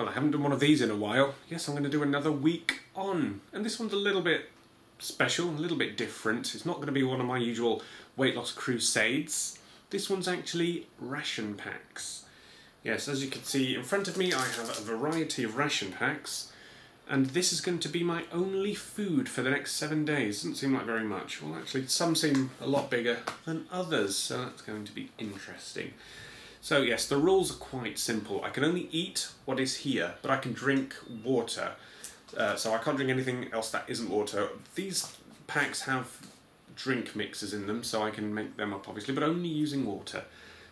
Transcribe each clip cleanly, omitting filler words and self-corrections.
Well, I haven't done one of these in a while. Yes, I'm going to do another week on. And this one's a little bit special, a little bit different. It's not going to be one of my usual weight loss crusades. This one's actually ration packs. Yes, as you can see in front of me, I have a variety of ration packs. And this is going to be my only food for the next 7 days. Doesn't seem like very much. Well, actually, some seem a lot bigger than others, so that's going to be interesting. So yes, the rules are quite simple. I can only eat what is here, but I can drink water. So I can't drink anything else that isn't water. These packs have drink mixers in them, so I can make them up, obviously, but only using water.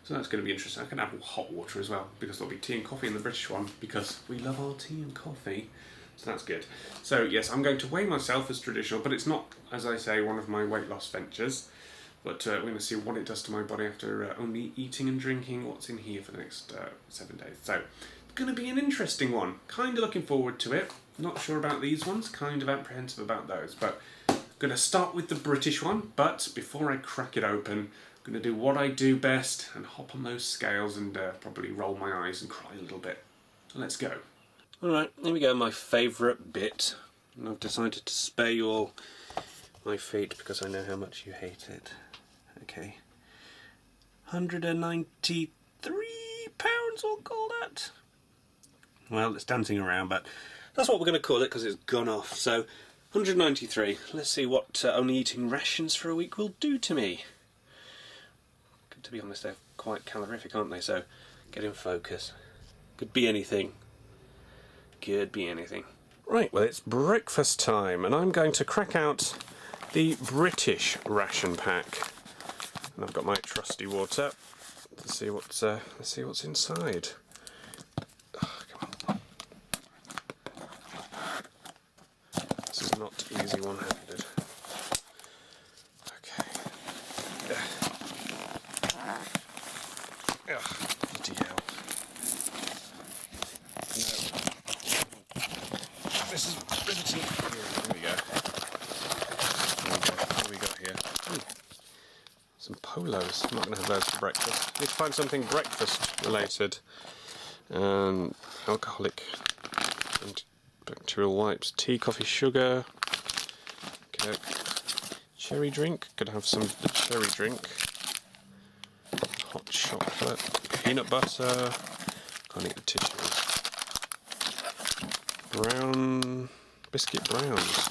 So that's going to be interesting. I can have hot water as well, because there'll be tea and coffee in the British one, because we love our tea and coffee. So that's good. So yes, I'm going to weigh myself as traditional, but it's not, as I say, one of my weight loss ventures. But we're going to see what it does to my body after only eating and drinking what's in here for the next 7 days. So it's going to be an interesting one. Kind of looking forward to it. Not sure about these ones, kind of apprehensive about those. But I'm going to start with the British one. But before I crack it open, I'm going to do what I do best and hop on those scales and probably roll my eyes and cry a little bit. So let's go. Alright, here we go, my favourite bit. And I've decided to spare you all my feet because I know how much you hate it. Okay, 193 pounds we'll call that. Well, it's dancing around, but that's what we're going to call it because it's gone off. So 193. Let's see what only eating rations for a week will do to me. To be honest, they're quite calorific, aren't they? So get in focus. Could be anything. Could be anything. Right, well, it's breakfast time, and I'm going to crack out the British ration pack. And I've got my trusty water. Let's see what's inside. Oh, come on. This is not easy one-handed. Okay. Ugh. Bloody hell. No. This is riveting. Here we go. What have we got here? Ooh. Some polos. I'm not going to have those for breakfast. I need to find something breakfast related. Alcoholic antibacterial wipes. Tea, coffee, sugar. Okay. Cherry drink. Could have some cherry drink. Hot chocolate. Peanut butter. Can't eat the tissues. Brown. Biscuit browns.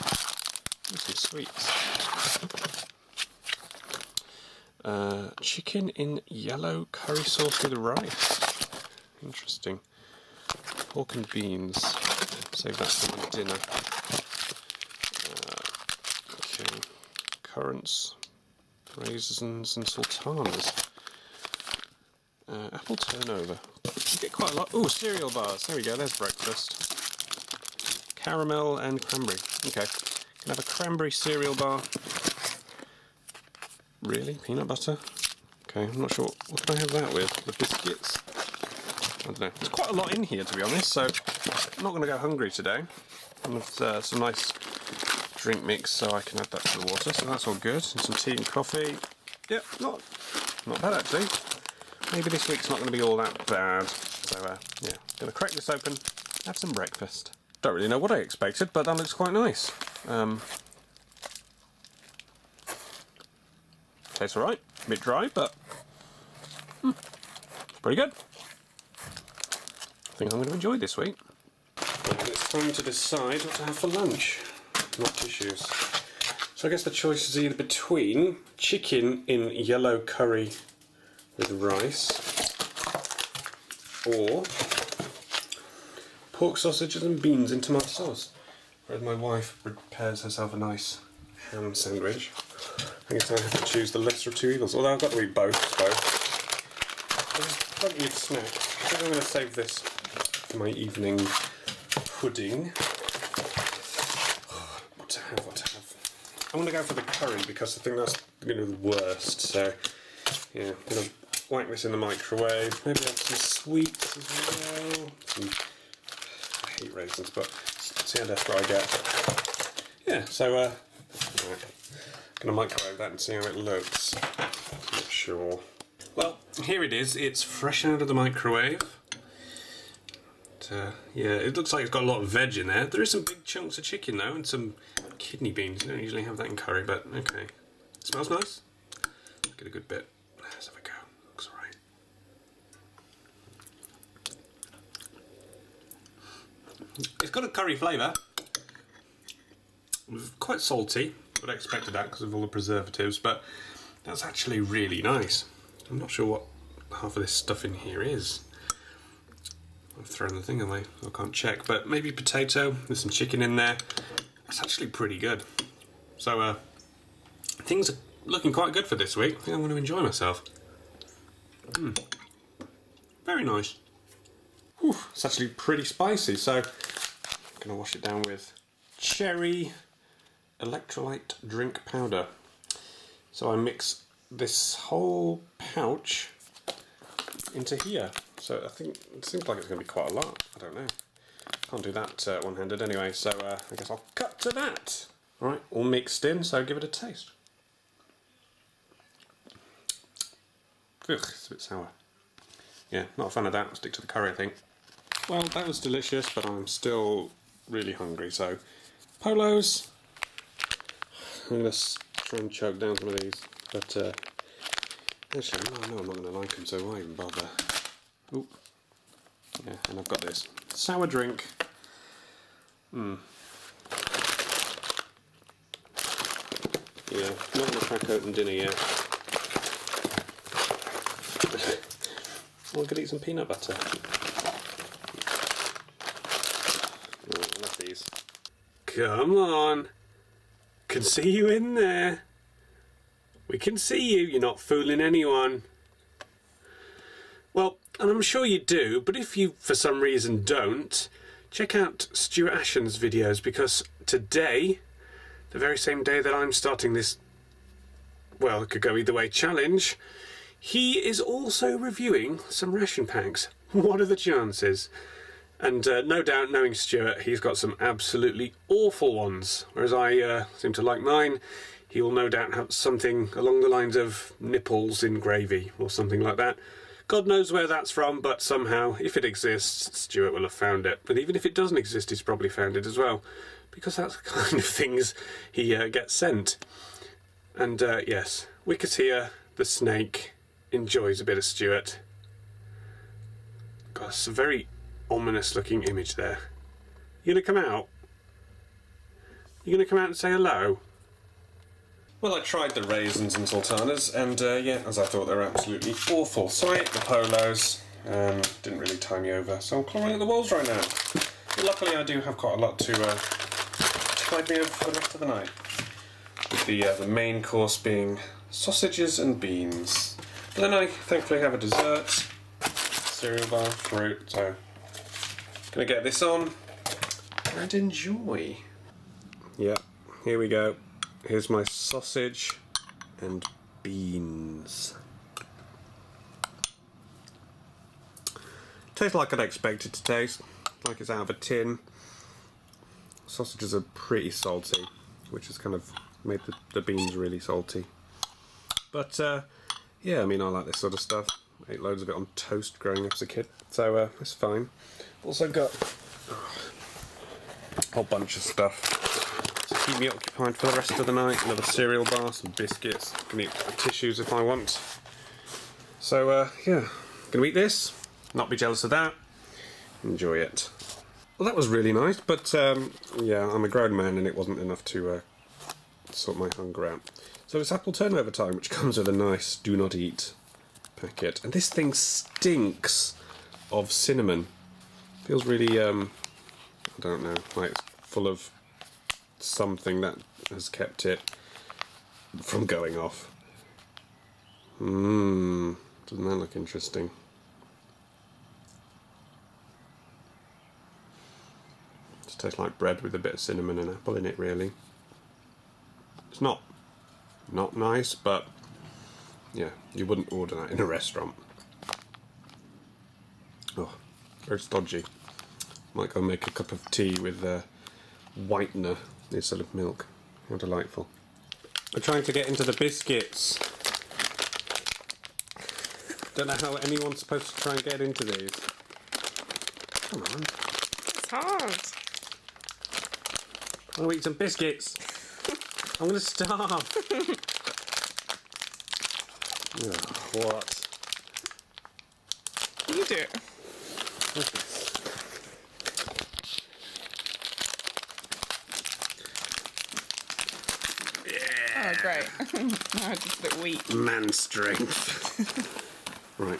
These are sweets. Chicken in yellow curry sauce with rice. Interesting. Pork and beans. Save that for my dinner. Okay. Currants, raisins, and sultanas. Apple turnover. You get quite a lot. Ooh, cereal bars. There we go. There's breakfast. Caramel and cranberry. Okay. Can I have a cranberry cereal bar? Really? Peanut butter? Okay, I'm not sure. What can I have that with? The biscuits? I don't know. There's quite a lot in here, to be honest, so I'm not going to go hungry today. I'm with some nice drink mix, so I can add that to the water, so that's all good. And some tea and coffee. Yep, not bad, actually. Maybe this week's not going to be all that bad. So, yeah, going to crack this open, have some breakfast. Don't really know what I expected, but that looks quite nice. Tastes alright, a bit dry, but it's pretty good. I think I'm going to enjoy this week. It's time to decide what to have for lunch, not tissues. So I guess the choice is either between chicken in yellow curry with rice or pork sausages and beans in tomato sauce. Whereas my wife prepares herself a nice ham sandwich. I guess I have to choose the lesser of two evils, although I've got to eat both, so there's plenty of snacks. I think I'm going to save this for my evening pudding. Oh, what to have, what to have. I'm going to go for the curry because I think that's going to be the worst, so yeah, I'm going to whack this in the microwave. Maybe have some sweets as well. I hate raisins, but see how desperate I get. Yeah, so right. I'm going to microwave that and see how it looks. Not sure. Well, here it is. It's fresh out of the microwave. But yeah, it looks like it's got a lot of veg in there. There is some big chunks of chicken though, and some kidney beans. You don't usually have that in curry, but okay. It smells nice. Get a good bit. Let's have a go. Looks alright. It's got a curry flavour. It was quite salty, but I expected that because of all the preservatives, but that's actually really nice. I'm not sure what half of this stuff in here is. I've thrown the thing away, I can't check, but maybe potato, there's some chicken in there. That's actually pretty good. So things are looking quite good for this week. I think I'm going to enjoy myself. Very nice. Whew, it's actually pretty spicy, so I'm going to wash it down with cherry electrolyte drink powder. So I mix this whole pouch into here. So I think it seems like it's going to be quite a lot. I don't know. Can't do that one-handed anyway. So I guess I'll cut to that. All right, all mixed in. So give it a taste. Ugh, it's a bit sour. Yeah, not a fan of that. I'll stick to the curry, I think. Well, that was delicious, but I'm still really hungry. So Polos. I'm going to try and choke down some of these, but actually, no, I'm not going to like them, so why even bother? Oop. Yeah, and I've got this sour drink. Yeah, not going to crack open dinner yet. Well, I could eat some peanut butter. Oh, I love these. Come on. Can see you in there. We can see you. You're not fooling anyone. Well, and I'm sure you do, but if you for some reason don't, check out Stuart Ashen's videos, because today, the very same day that I'm starting this, well, it could go either way challenge, he is also reviewing some ration packs. What are the chances? And no doubt, knowing Stuart, he's got some absolutely awful ones, whereas I seem to like mine. He will no doubt have something along the lines of nipples in gravy or something like that. God knows where that's from, but somehow, if it exists, Stuart will have found it. And even if it doesn't exist, he's probably found it as well, because that's the kind of things he gets sent. And yes, Wicker's here, the snake, enjoys a bit of Stuart. God, it's a very ominous looking image there. You gonna come out? You gonna come out and say hello? Well, I tried the raisins and sultanas, and yeah, as I thought, they were absolutely awful. So I ate the Polos, didn't really tie me over, so I'm clawing at the walls right now. But luckily I do have quite a lot to tide me over for the rest of the night. With the main course being sausages and beans. But then I thankfully have a dessert, cereal bar, fruit, so gonna get this on and enjoy. Yeah, here we go. Here's my sausage and beans. Tastes like I'd expect it to taste, like it's out of a tin. Sausages are pretty salty, which has kind of made the beans really salty. But yeah, I mean, I like this sort of stuff. I ate loads of it on toast growing up as a kid, so it's fine. Also got a whole bunch of stuff to keep me occupied for the rest of the night. Another cereal bar, some biscuits, can eat tissues if I want. So yeah, gonna eat this, not be jealous of that, enjoy it. Well, that was really nice, but yeah, I'm a grown man and it wasn't enough to sort my hunger out. So it's apple turnover time, which comes with a nice do not eat packet. And this thing stinks of cinnamon. Feels really, I don't know, like it's full of something that has kept it from going off. Doesn't that look interesting? It tastes like bread with a bit of cinnamon and apple in it, really. It's not nice, but yeah, you wouldn't order that in a restaurant. Oh, very stodgy. Might go make a cup of tea with whitener instead of milk. How delightful. I'm trying to get into the biscuits. Don't know how anyone's supposed to try and get into these. Come on. It's hard. I want to eat some biscuits. I'm going to starve. Oh, what? You do it. Yeah. Oh, great. Now I just look weak. Man strength. Right.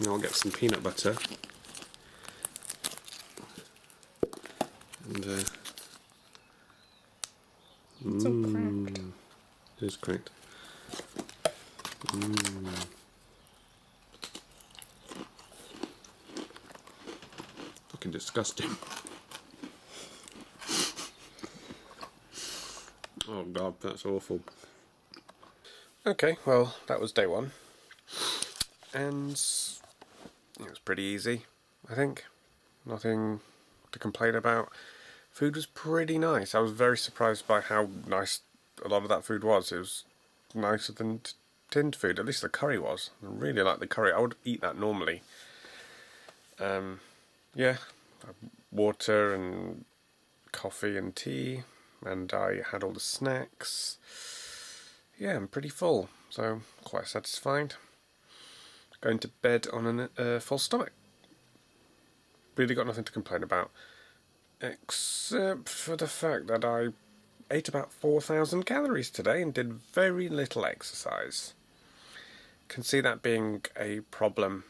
Now I'll get some peanut butter. And, it's all cracked. It is cracked. Mmm. Fucking disgusting. Oh god, that's awful. Okay, well, that was day one. And it was pretty easy, I think. Nothing to complain about. Food was pretty nice. I was very surprised by how nice a lot of that food was. It was nicer than tinned food. At least the curry was. I really liked the curry. I would eat that normally. Yeah, water and coffee and tea, and I had all the snacks. Yeah, I'm pretty full, so quite satisfied. Going to bed on a full stomach. Really got nothing to complain about, except for the fact that I ate about 4,000 calories today and did very little exercise. Can see that being a problem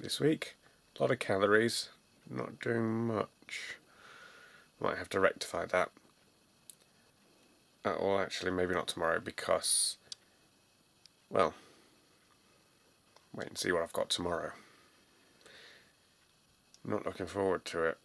this week. A lot of calories, not doing much. Might have to rectify that. Well, actually, maybe not tomorrow because, well, wait and see what I've got tomorrow. Not looking forward to it.